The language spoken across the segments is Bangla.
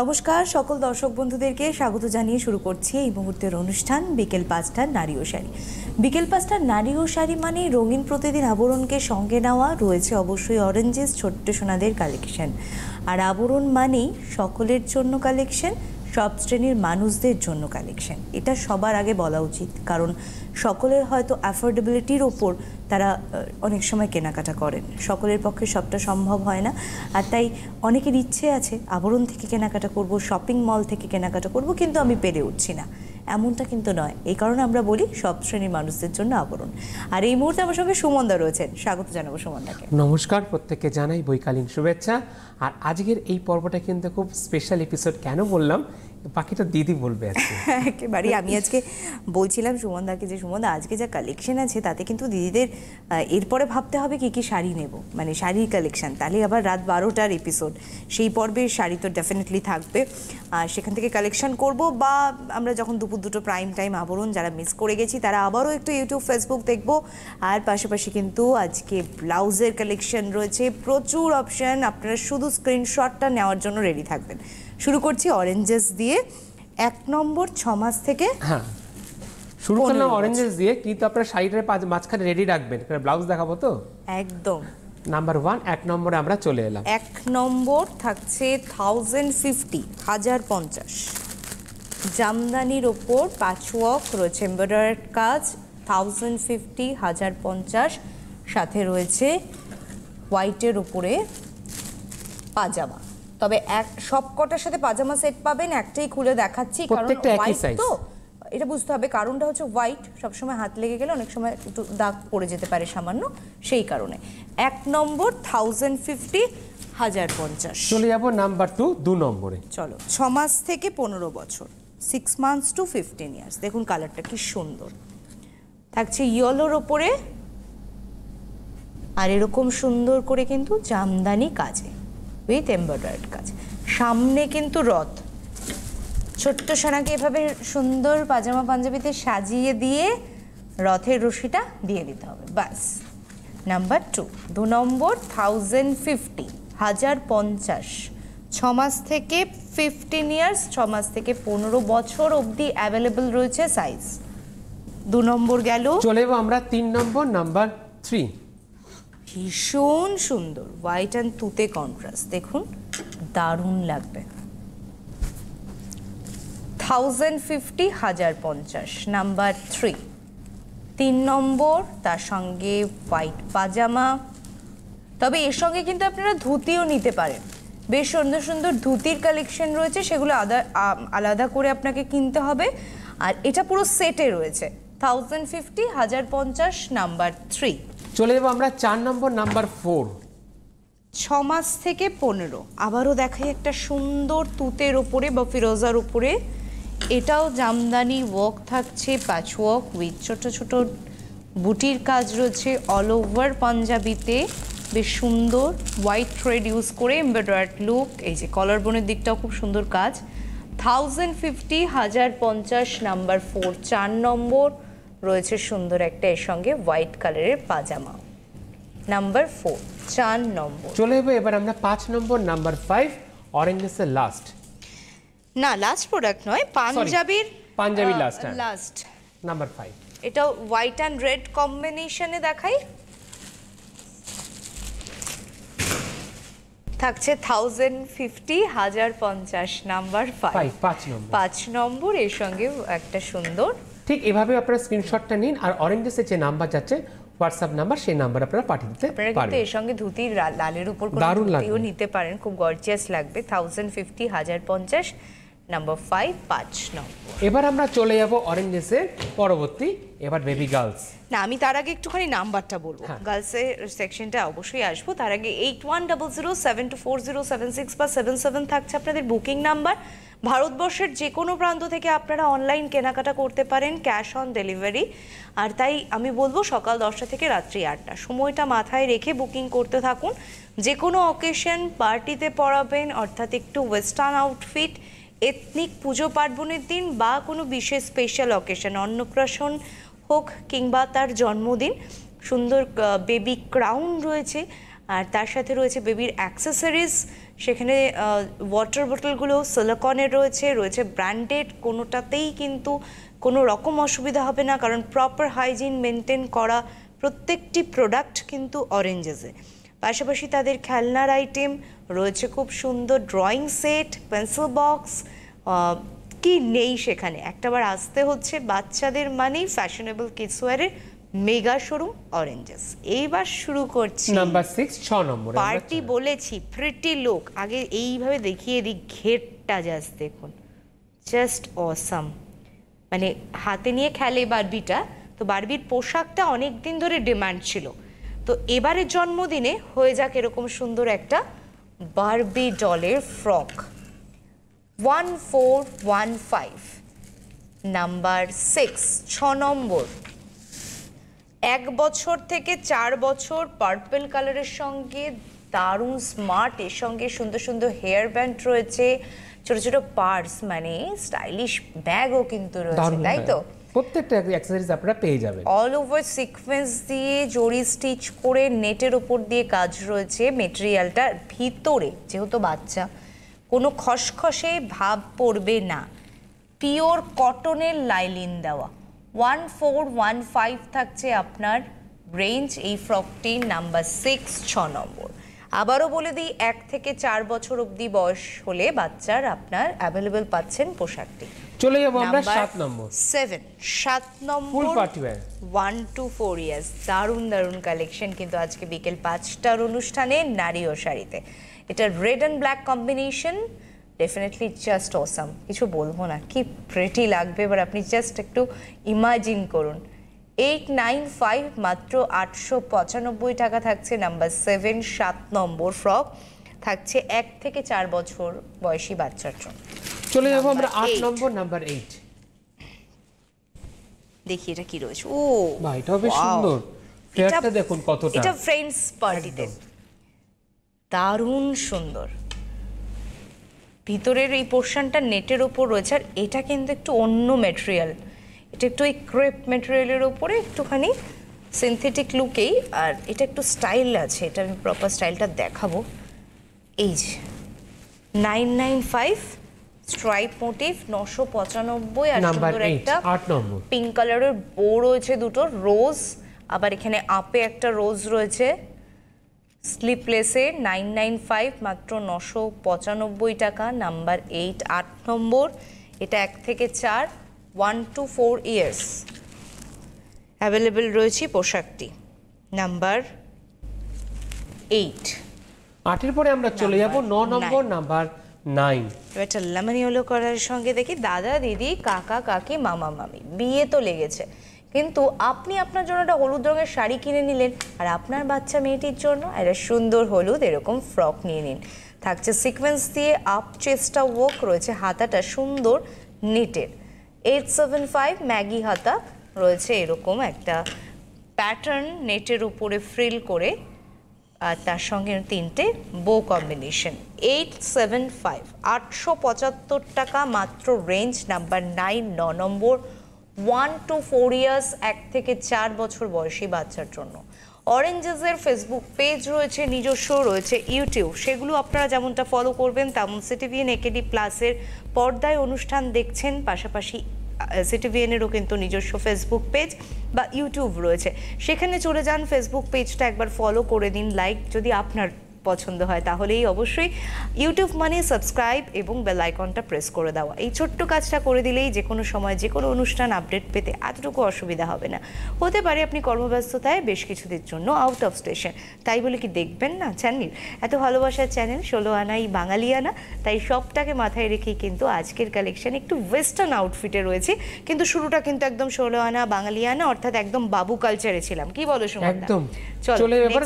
নমস্কার সকল দর্শক বন্ধুদেরকে স্বাগত জানিয়ে শুরু করছি এই মুহূর্তের অনুষ্ঠান বিকেল ৫টার নারী ও শাড়ি। বিকেল ৫টার নারী ও শাড়ি মানে রঙিন প্রতিদিন আবরণকে সঙ্গে নেওয়া। রয়েছে অবশ্যই অরেঞ্জেস ছোট্ট সোনাদের কালেকশন, আর আবরণ মানেই সকলের জন্য কালেকশন, সব শ্রেণীর মানুষদের জন্য কালেকশন, এটা সবার আগে বলা উচিত। কারণ সকলের হয়তো অ্যাফোর্ডেবিলিটির ওপর তারা অনেক সময় কেনাকাটা করেন, সকলের পক্ষে সবটা সম্ভব হয় না। আর তাই অনেকের ইচ্ছে আছে আবরণ থেকে কেনাকাটা করব, শপিং মল থেকে কেনাকাটা করব, কিন্তু আমি পেরে উঠছি না, এমনটা কিন্তু নয়। এই কারণে আমরা বলি সব শ্রেণীর মানুষদের জন্য আবরণ। আর এই মুহূর্তে আমার সঙ্গে সুমনদা রয়েছেন, স্বাগত জানাবো সুমনদাকে। নমস্কার, প্রত্যেককে জানাই বৈকালীন শুভেচ্ছা। আর আজকের এই পর্বটা কিন্তু খুব স্পেশাল এপিসোড, কেন বললাম বাকিটা দিদি বলবে একেবারে। আমি আজকে বলছিলাম সুমনদাকে যে সুমনদা আজকে যা কালেকশন আছে তাতে কিন্তু দিদিদের এরপরে ভাবতে হবে কি কি শাড়ি নেব, মানে শাড়ির কালেকশন। তাহলে আবার রাত ১২টার এপিসোড, সেই পর্বে শাড়ি তো ডেফিনেটলি থাকবে, আর সেখান থেকে কালেকশন করব। বা আমরা যখন দুপুর ২টো প্রাইম টাইম আবরণ যারা মিস করে গেছি তারা আবারও একটু ইউটিউব ফেসবুক দেখব। আর পাশাপাশি কিন্তু আজকে ব্লাউজের কালেকশন রয়েছে, প্রচুর অপশান, আপনারা শুধু স্ক্রিনশটটা নেওয়ার জন্য রেডি থাকবেন। শুরু করছি অরেঞ্জেস দিয়ে, ১ নম্বর ৬ মাস থেকে। হ্যাঁ, শুরু করলাম অরেঞ্জেস দিয়ে, কিন্তু আপনারা সাইডের মাঝখানে রেডি রাখবেন, ব্লাউজ দেখাবো তো একদম। নাম্বার ১ নম্বরে আমরা চলে এলাম। ১ নম্বর থাকছে ১০৫০ জামদানির ওপর পাঁচওয়ার্ক রয়েছে, এমব্রয়ডারি কাজ, ১০৫০ সাথে রয়েছে হোয়াইটের উপরে পাজামা। তবে এক সবকটার সাথে পাজামা সেট পাবেন, একটাই খুলে দেখাচ্ছি কারণ তো এটা বুঝতে হবে। কারণটা হচ্ছে হোয়াইট সবসময় হাত লেগে গেলে অনেক সময় একটু দাগ পড়ে যেতে পারে সামান্য, সেই কারণে। ১ নম্বর ১০৫০। চলে যাবো নাম্বার ২, ২ নম্বরে। চলো ৬ মাস থেকে ১৫ বছর, 6 months to 15 years। দেখুন কালারটা কি সুন্দর থাকছে, ইয়েলোর ওপরে, আর এরকম সুন্দর করে কিন্তু জামদানি কাজে উইথ এমব্রয়ডারি কাজ। সামনে কিন্তু রথ, ছোট্ট সোনাকে এভাবে সুন্দর পাজামা পাঞ্জাবিতে সাজিয়ে দিয়ে রথের রশিটা দিয়ে দিতে হবে, বাস। নাম্বার ২, ২ নম্বর ১০৫০ ৬ মাস থেকে 15 years, ৬ মাস থেকে ১৫ বছর অবধি অ্যাভেলেবল রয়েছে সাইজ। ২ নম্বর গেল। চলে যাবো আমরা ৩ নম্বর, নাম্বার ৩। ভীষণ সুন্দর হোয়াইট অ্যান্ড তুতে কন্ট্রাস্ট, দেখুন দারুণ লাগবে। ১০৫০ নাম্বার ৩। ৩ নম্বর, তার সঙ্গে হোয়াইট পাজামা। তবে এর সঙ্গে কিন্তু আপনারা ধুতিও নিতে পারেন, বেশ সুন্দর সুন্দর ধুতির কালেকশন রয়েছে, সেগুলো আলাদা করে আপনাকে কিনতে হবে। আর এটা পুরো সেটে রয়েছে, ১০৫০ নাম্বার ৩। চলে যাবো আমরা ৪ নম্বর, নাম্বার ৪। ৬ মাস থেকে ১৫। আবারও দেখাই একটা সুন্দর তুতের ওপরে বা ফিরোজার ওপরে, এটাও জামদানি ওয়ার্ক থাকছে, পাঁচ ওয়ার্ক উইথ ছোট ছোট বুটির কাজ রয়েছে অল ওভার পাঞ্জাবিতে, বেশ সুন্দর হোয়াইট থ্রেড ইউজ করে এমব্রয়ডার্ড লুক। এই যে কলার বোনের দিকটাও খুব সুন্দর কাজ। ১০৫০ নাম্বার ৪। ৪ নম্বর রয়েছে সুন্দর একটা, এর সঙ্গে হোয়াইট কালারের পাজামা, নাম্বার ৪। ৪ নম্বর। চলে যাবো এবার আমরা ৫ নম্বর, নাম্বার ৫। অরেঞ্জেসের লাস্ট, না লাস্ট প্রোডাক্ট নয়, পাঞ্জাবির লাস্ট, নাম্বার ৫। এটা হোয়াইট অ্যান্ড রেড কম্বিনেশনে দেখাই, থাকছে ১০৫০ নাম্বার ৫। ৫ নম্বর, এর সঙ্গে একটা সুন্দর, ঠিক এভাবে আপনারা স্ক্রিনশটটা নিন। আর অরেঞ্জেসের যে নাম্বার যাচ্ছে হোয়াটসঅ্যাপ নাম্বার, সেই নাম্বার আপনারা পাঠিয়ে দিতে পারেন। কিন্তু এর সঙ্গে ধুতি লালের উপর কোটিও নিতে পারেন, খুব গর্জিয়াস লাগবে। ১০৫০ নাম্বার ৫, ৫ নম্বর। এবার আমরা চলে যাব অরেঞ্জেসের পরবর্তী, এবার বেবি গার্লস। না, আমি তার আগে একটুখানি নাম্বারটা বলবো, গার্লসের সেকশনটা অবশ্যই আসবো, তার আগে 8100724076 বা 77 থাকছে আপনাদের বুকিং নাম্বার। ভারতবর্ষের যে কোনো প্রান্ত থেকে আপনারা অনলাইন কেনাকাটা করতে পারেন, ক্যাশ অন ডেলিভারি। আর তাই আমি বলবো সকাল ১০টা থেকে রাত্রি ৮টা সময়টা মাথায় রেখে বুকিং করতে থাকুন। যে কোনো অকেশন, পার্টিতে পরাবেন, অর্থাৎ একটু ওয়েস্টার্ন আউটফিট, এথনিক পুজো পার্বণের দিন বা কোনো বিশেষ স্পেশাল অকেশন, অন্নপ্রাশন হোক কিংবা তার জন্মদিন, সুন্দর বেবি ক্রাউন রয়েছে। আর তার সাথে রয়েছে বেবির অ্যাকসেসরিজ, সেখানে ওয়াটার বোতলগুলো সিলিকনের রয়েছে, ব্র্যান্ডেড, কোনোটাতেই কিন্তু কোনো রকম অসুবিধা হবে না কারণ প্রপার হাইজিন মেনটেন করা প্রত্যেকটি প্রোডাক্ট কিন্তু অরেঞ্জেসে। পাশাপাশি তাদের খেলনার আইটেম রয়েছে, খুব সুন্দর ড্রয়িং সেট, পেন্সিল বক্স, কি নেই সেখানে। একটাবার আসতে হচ্ছে, বাচ্চাদের মানেই ফ্যাশনেবল কিডসওয়্যারের মেগা শোরুম অরেঞ্জেস। এইবার শুরু করছি নাম্বার 6, 6 নম্বরে পার্টি। বলেছি প্রিটি লুক, আগে এইভাবে দেখিয়ে দিই ঘেরটা, জাস্ট দেখুন, জাস্ট অসাম। মানে হাতে নিয়ে খেলে বারবিটা, তো বারবির পোশাকটা অনেক দিন ধরে ডিমান্ড ছিল, তো এবারে জন্মদিনে হয়ে যাক এরকম সুন্দর একটা বারবি ডলের ফ্রক। 1415 নাম্বার 6, 6 নম্বর। 1 বছর থেকে 4 বছর পার্পল কালারের সঙ্গে দারুণ স্মার্ট, এর সঙ্গে সুন্দর সুন্দর হেয়ার ব্যান্ড রয়েছে, ছোট ছোট পার্স, মানে স্টাইলিশ ব্যাগও কিন্তু রয়েছে, তাই তো? প্রত্যেকটা অ্যাকসেসরিজ আপনারা পেয়ে যাবেন, অল ওভার সিকোয়েন্স দিয়ে জড়ি স্টিচ করে নেটের উপর দিয়ে কাজ রয়েছে। মেটেরিয়ালটা ভিতরে, যেহেতু বাচ্চা, কোনো খসখসে ভাব পড়বে না, পিওর কটনের লাইলিন দেওয়া। 1415 থাকছে আপনার রেঞ্জ এই ফ্রকটির, নাম্বার 6, 6 নম্বর। আবারও বলে দিই, 1 থেকে 4 বছর অবধি বয়স হলে বাচ্চার আপনার অ্যাভেলেবেল পাচ্ছেন পোশাকটি। চলে যাব আমরা 7 নম্বর, 7 নম্বর full party wear, 1 to 4 years. দারুণ দারুণ কালেকশন কিন্তু আজকে বিকেল 5টার অনুষ্ঠানে নারী ও শাড়িতে। এটা red and black combination, definitely just awesome, কিছু বলবো না, কি প্রিটি লাগবে। এবার আপনি জাস্ট একটু ইমাজিন করুন। 895 মাত্র 895 টাকা থাকছে নাম্বার 7, 7 নম্বর ফ্রক, থাকছে 1 থেকে 4 বছর বয়সী বাচ্চার জন্য। চলে যাবো আমরা 8 নম্বর, নাম্বার 8। দেখি এটা কি রয়েছে, ও ভাই এটা বেশ সুন্দর, ফ্লেয়ারটা দেখুন কতটা, এটা ফ্রেন্ডস পার্টিতে দারুণ সুন্দর। ভিতরের এই পোর্শনটা নেটের উপর রয়েছে, আর এটা কিন্তু একটু অন্য মেটেরিয়াল, এটা একটু এই ক্রেপ মেটেরিয়ালের উপরে একটুখানি সিনথেটিক লুকেই, আর এটা একটু স্টাইল আছে, এটা আমি প্রপার স্টাইলটা দেখাবো। এই যে 995 স্ট্রাইপ মোটিভ, 995। আর সুন্দর একটা 8 নম্বর পিঙ্ক কালারের বো রয়েছে, দুটো রোজ, আবার এখানে আপে একটা রোজ রয়েছে। স্লিপলেসে 995 মাত্র 995 টাকা, নাম্বার 8, 8 নম্বর। এটা 1 থেকে 4, 1 to 4 ইয়ার্স অ্যাভেলেবেল রয়েছে পোশাকটি, নাম্বার 8। 8-এর পরে আমরা চলে যাব 9 নম্বর, নাম্বার 9। এটা লেমন ইয়েলো কালার সঙ্গে, দেখি দাদা দিদি কাকা কাকি মামা মামি, বিয়ে তো লেগেছে, কিন্তু আপনি আপনার জন্য একটা হলুদ রঙের শাড়ি কিনে নিলেন, আর আপনার বাচ্চা মেয়েটির জন্য একটা সুন্দর হলুদ এরকম ফ্রক নিয়ে নিন। থাকছে সিকোয়েন্স দিয়ে আপ চেস্টা ওয়ার্ক রয়েছে, হাতাটা সুন্দর নেটের। 875 ম্যাগি হাতা রয়েছে, এরকম একটা প্যাটার্ন নেটের উপরে ফ্রিল করে, আর তার সঙ্গে 3টে বো কম্বিনেশন। 875 875 টাকা মাত্র রেঞ্জ, নাম্বার 9, 9 নম্বর। 1 to 4 ইয়ার্স 1 থেকে 4 বছর বয়সী বাচ্চার জন্য। অরেঞ্জেসের ফেসবুক পেজ রয়েছে, নিজস্ব রয়েছে ইউটিউব, সেগুলো আপনারা যেমনটা ফলো করবেন তেমন সিটিভিএন একেডি প্লাসের পর্দায় অনুষ্ঠান দেখছেন, পাশাপাশি সিটিভিএনেরও কিন্তু নিজস্ব ফেসবুক পেজ বা ইউটিউব রয়েছে, সেখানে চলে যান, ফেসবুক পেজটা একবার ফলো করে দিন, লাইক যদি আপনার পছন্দ হয় তাহলেই অবশ্যই ইউটিউব মানে সাবস্ক্রাইব এবং বেল আইকনটা প্রেস করে দেওয়া। এই ছোট্ট কাজটা করে দিলেই যে কোনো সময় যে কোনো অনুষ্ঠান আপডেট পেতে এতটুকু অসুবিধা হবে না। হতে পারে আপনি কর্মব্যস্ততায় বেশ কিছুদের জন্য আউট অফ স্টেশন, তাই বলে কি দেখবেন না চ্যানেল? এত ভালোবাসার চ্যানেল 16 আনাই বাঙালিয়ানা, তাই সবটাকে মাথায় রেখেই কিন্তু আজকের কালেকশন একটু ওয়েস্টার্ন আউটফিটে রয়েছে, কিন্তু শুরুটা কিন্তু একদম 16 আনা বাঙালিয়ানা, অর্থাৎ একদম বাবু কালচারে ছিলাম, কি বলো সুমন? একদম। চলে এবার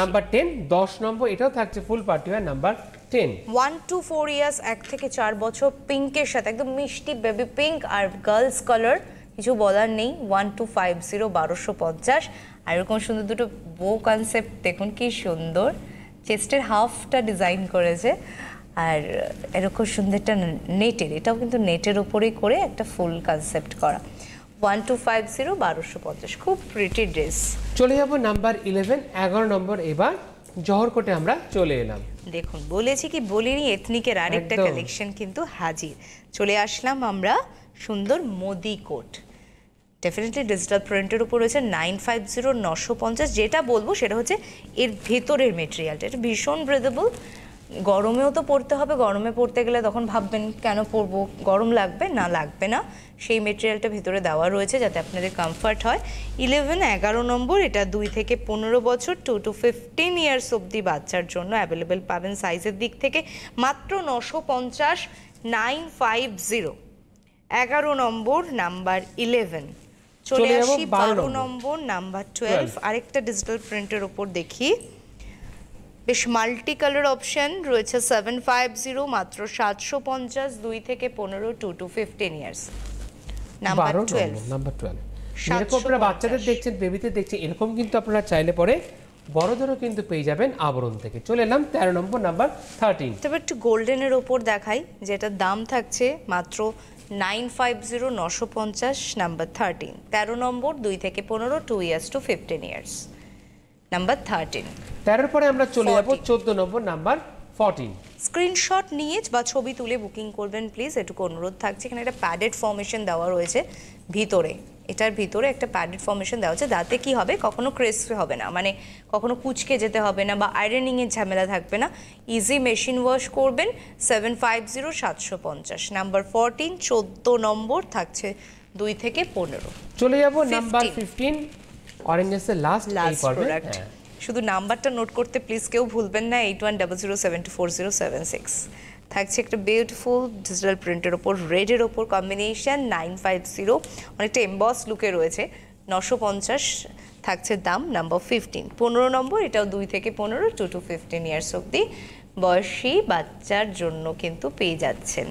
নাম্বার 10, 10 নম্বর। এটাও থাকছে full party wear, number 10। 1 to 4 years 1 থেকে 4 বছর, পিঙ্কের সাথে একদম মিষ্টি বেবি পিঙ্ক, আর গার্লস কালার কিছু বলার নেই। 1250 1250। আর এরকম সুন্দর দুটো বো কনসেপ্ট দেখুন কি সুন্দর, চেস্টের হাফটা ডিজাইন করেছে, আর এরকম সুন্দর একটা নেটের, এটাও কিন্তু নেটের উপরেই করে একটা ফুল কনসেপ্ট করা। 1250 1250, খুব প্রিটি ড্রেস। চলে যাবো নাম্বার 11, 11 নম্বর। এবার জহরকোটে আমরা চলে এলাম। দেখুন বলেছি কি বলিনি এথনিকের আরেকটা কালেকশন কিন্তু হাজির। চলে আসলাম আমরা সুন্দর মোদি কোট, ডেফিনেটলি ডিজিটাল প্রিন্টের উপর রয়েছে 950-950। যেটা বলবো সেটা হচ্ছে এর ভেতরের মেটেরিয়ালটা, এটা ভীষণ ব্রেদেবল। গরমেও তো পড়তে হবে, গরমে পড়তে গেলে তখন ভাববেন কেন পরবো, গরম লাগবে না, লাগবে না। সেই মেটেরিয়ালটা ভেতরে দেওয়া রয়েছে যাতে আপনাদের কমফর্ট হয়। 11-11 নম্বর, এটা 2 থেকে 15 বছর 2 to 15 years অবধি বাচ্চার জন্য অ্যাভেলেবেল পাবেন। সাইজের দিক থেকে মাত্র 950, 950। 11 নম্বর নাম্বার 11। চলে আসি 12 নম্বর নাম্বার 12। আরেকটা ডিজিটাল প্রিন্টের উপর দেখি, বেশ মাল্টি কালার অপশন রয়েছে। 750 মাত্র 750, 2 থেকে 15, 2 to 15 years। নাম্বার 12। যেরকম আপনারা বাচ্চাদের দেখছেন, বেবিতে দেখছেন, এরকম কিন্তু আপনারা চাইলে পরে বড়দেরও কিন্তু পেয়ে যাবেন আবরণ থেকে। চলে এলাম 13 নম্বর নাম্বার 13। তবে একটু গোল্ডেনের ওপর দেখাই, যেটা দাম থাকছে মাত্র 950-950 নাম্বার 13। 13 নম্বর 2 থেকে 15, 2 years to 15 years। নাম্বার 13। 13 পরে আমরা চলে যাব 14 নম্বর নাম্বার 14। স্ক্রিনশট নিয়ে বা ছবি তুলে বুকিং করবেন প্লিজ, এটুকু অনুরোধ থাকছে। এখানে একটা প্যাডেড ফর্মেশন দেওয়া রয়েছে ভিতরে, এটার ভিতরে একটা প্যাডেড ফর্মেশন দেওয়া হচ্ছে। দাঁতে কি হবে, কখনো ক্রেস হবে না, মানে কখনো কুচকে যেতে হবে না বা আয়রনিংয়ের ঝামেলা থাকবে না। ইজি মেশিন ওয়াশ করবেন। 750-750 নাম্বার 14। 14 নম্বর থাকছে 2 থেকে 15। চলে যাব নাম্বার 15, অরেঞ্জেসের লাস্ট প্রোডাক্ট। শুধু নাম্বারটা নোট করতে প্লিজ কেউ ভুলবেন না, 8100724076। থাকছে একটা বিউটিফুল ডিজিটাল প্রিন্টের ওপর, রেডের ওপর কম্বিনেশন। 950, অনেকটা এমবস লুকে রয়েছে। 950 থাকছে দাম। নাম্বার 15। 15 নম্বর, এটাও 2 থেকে 15, 2 to 15 years অবধি বয়সী বাচ্চার জন্য কিন্তু পেয়ে যাচ্ছেন।